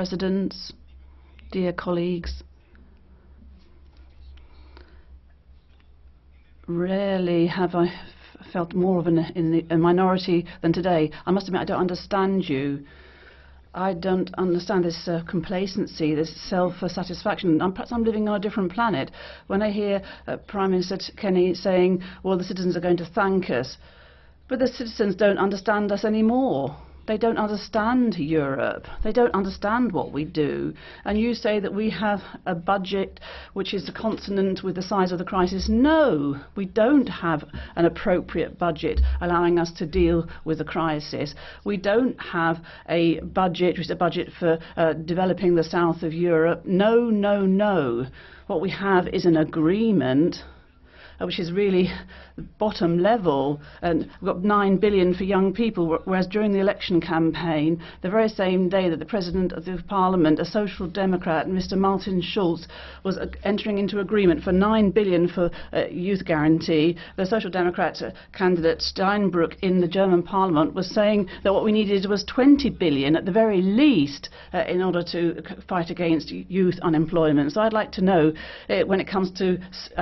Presidents, dear colleagues, rarely have I felt more of a minority than today. I must admit, I don't understand you. I don't understand this complacency, this self-satisfaction. Perhaps I'm living on a different planet. When I hear Prime Minister Kenny saying, well, the citizens are going to thank us, but the citizens don't understand us anymore. They don't understand Europe. They don't understand what we do. And you say that we have a budget which is consonant with the size of the crisis. No, we don't have an appropriate budget allowing us to deal with the crisis. We don't have a budget which is a budget for developing the south of Europe. No, no, no. What we have is an agreement which is really bottom level, and we've got $9 billion for young people, whereas during the election campaign, the very same day that the President of the Parliament, a Social Democrat, Mr. Martin Schulz, was entering into agreement for $9 billion for youth guarantee, the Social Democrat candidate Steinbrück in the German Parliament was saying that what we needed was $20 billion at the very least in order to fight against youth unemployment. So I'd like to know, when it comes to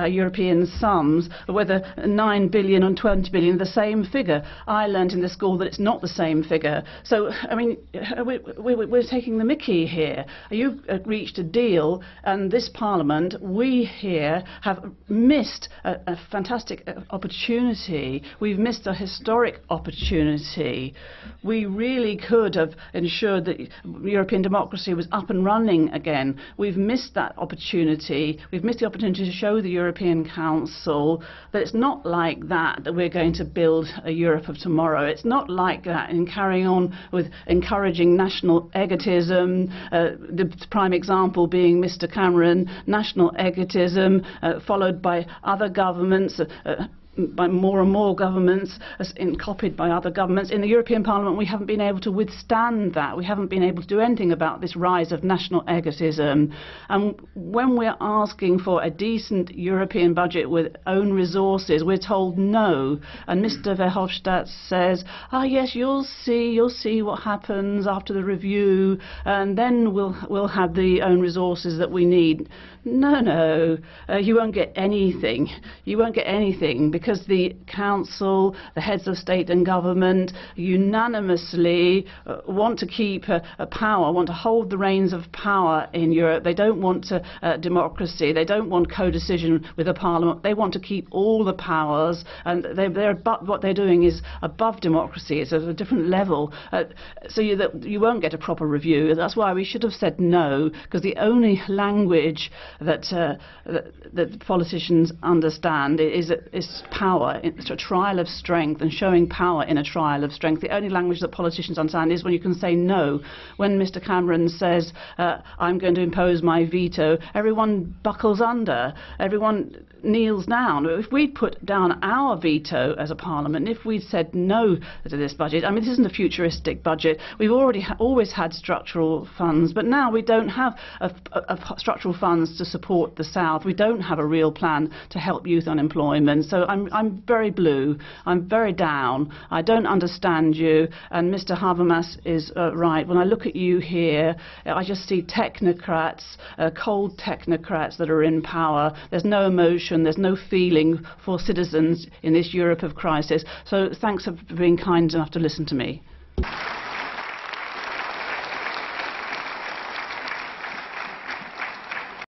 European sums, whether $9 billion and $20 billion are the same figure. I learned in the school that it's not the same figure. So, I mean, we're taking the mickey here. You've reached a deal, and this Parliament, we here, have missed a fantastic opportunity. We've missed a historic opportunity. We really could have ensured that European democracy was up and running again. We've missed that opportunity. We've missed the opportunity to show the European Council that it's not like that we're going to build a Europe of tomorrow. It's not like that in carrying on with encouraging national egotism, the prime example being Mr. Cameron, national egotism followed by other governments, by more and more governments, copied by other governments. In the European Parliament, we haven't been able to withstand that. We haven't been able to do anything about this rise of national egotism. And when we're asking for a decent European budget with own resources, we're told no. And Mr. Verhofstadt says, ah, yes, you'll see what happens after the review, and then we'll have the own resources that we need. No, no, you won't get anything. You won't get anything, because the Council, the heads of state and government unanimously want to keep a power, want to hold the reins of power in Europe. They don't want democracy. They don't want co-decision with the Parliament. They want to keep all the powers, and what they're doing is above democracy. It's at a different level. So you won't get a proper review. That's why we should have said no, because the only language that politicians understand is power. It's a trial of strength, and showing power in a trial of strength. The only language that politicians understand is when you can say no. When Mr. Cameron says, I'm going to impose my veto, everyone buckles under. Everyone kneels down. If we'd put down our veto as a parliament, if we'd said no to this budget, I mean, this isn't a futuristic budget. We've already always had structural funds, but now we don't have structural funds to support the South. We don't have a real plan to help youth unemployment. So I'm very blue. I'm very down. I don't understand you. And Mr. Habermas is right. When I look at you here, I just see technocrats, cold technocrats that are in power. There's no emotion. There's no feeling for citizens in this Europe of crisis. So thanks for being kind enough to listen to me.